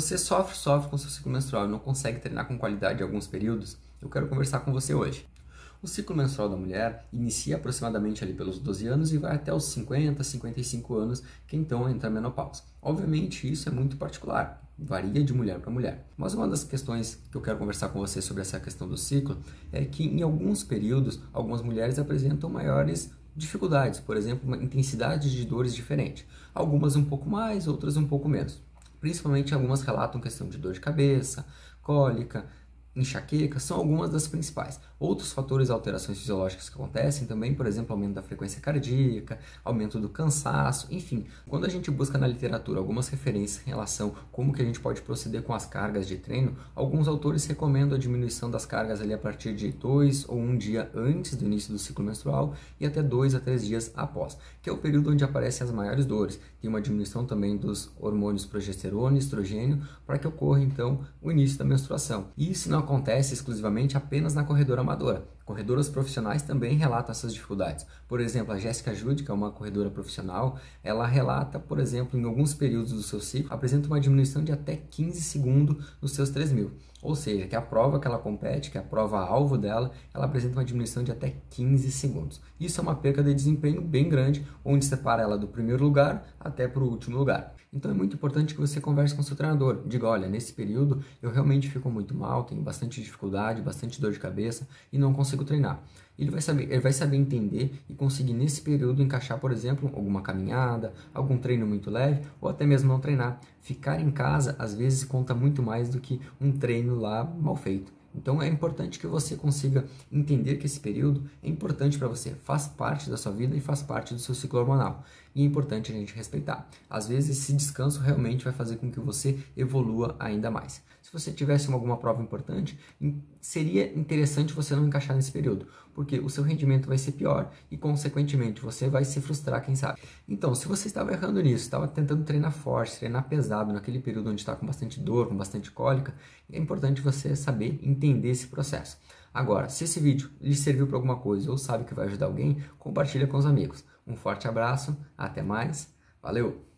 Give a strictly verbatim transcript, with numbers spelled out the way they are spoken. você sofre, sofre com seu ciclo menstrual e não consegue treinar com qualidade em alguns períodos, eu quero conversar com você hoje. O ciclo menstrual da mulher inicia aproximadamente ali pelos doze anos e vai até os cinquenta, cinquenta e cinco anos, que então entra a menopausa. Obviamente isso é muito particular, varia de mulher para mulher. Mas uma das questões que eu quero conversar com você sobre essa questão do ciclo é que em alguns períodos, algumas mulheres apresentam maiores dificuldades, por exemplo, uma intensidade de dores diferente. Algumas um pouco mais, outras um pouco menos. Principalmente algumas relatam questão de dor de cabeça, cólica, enxaqueca, são algumas das principais. Outros fatores, alterações fisiológicas que acontecem também, por exemplo, aumento da frequência cardíaca, aumento do cansaço, enfim. Quando a gente busca na literatura algumas referências em relação a como que a gente pode proceder com as cargas de treino, alguns autores recomendam a diminuição das cargas ali a partir de dois ou um dia antes do início do ciclo menstrual e até dois a três dias após, que é o período onde aparecem as maiores dores. Tem uma diminuição também dos hormônios progesterona e estrogênio para que ocorra, então, o início da menstruação. E isso não acontece exclusivamente apenas na corredora amadora. Corredoras profissionais também relatam essas dificuldades. Por exemplo, a Jéssica Judy, que é uma corredora profissional, ela relata, por exemplo, em alguns períodos do seu ciclo, apresenta uma diminuição de até quinze segundos nos seus três mil. Ou seja, que a prova que ela compete, que é a prova-alvo dela, ela apresenta uma diminuição de até quinze segundos. Isso é uma perca de desempenho bem grande, onde separa ela do primeiro lugar até para o último lugar. Então é muito importante que você converse com seu treinador. Diga, olha, nesse período eu realmente fico muito mal, tenho bastante dificuldade, bastante dor de cabeça e não consigo treinar. Ele vai saber, ele vai saber entender e conseguir nesse período encaixar, por exemplo, alguma caminhada, algum treino muito leve ou até mesmo não treinar. Ficar em casa às vezes conta muito mais do que um treino lá mal feito. Então é importante que você consiga entender que esse período é importante para você, faz parte da sua vida e faz parte do seu ciclo hormonal. E é importante a gente respeitar. Às vezes esse descanso realmente vai fazer com que você evolua ainda mais. Se você tivesse alguma prova importante, seria interessante você não encaixar nesse período, porque o seu rendimento vai ser pior e, consequentemente, você vai se frustrar, quem sabe. Então, se você estava errando nisso, estava tentando treinar forte, treinar pesado naquele período onde está com bastante dor, com bastante cólica, é importante você saber entender esse processo. Agora, se esse vídeo lhe serviu para alguma coisa ou sabe que vai ajudar alguém, compartilha com os amigos. Um forte abraço, até mais, valeu!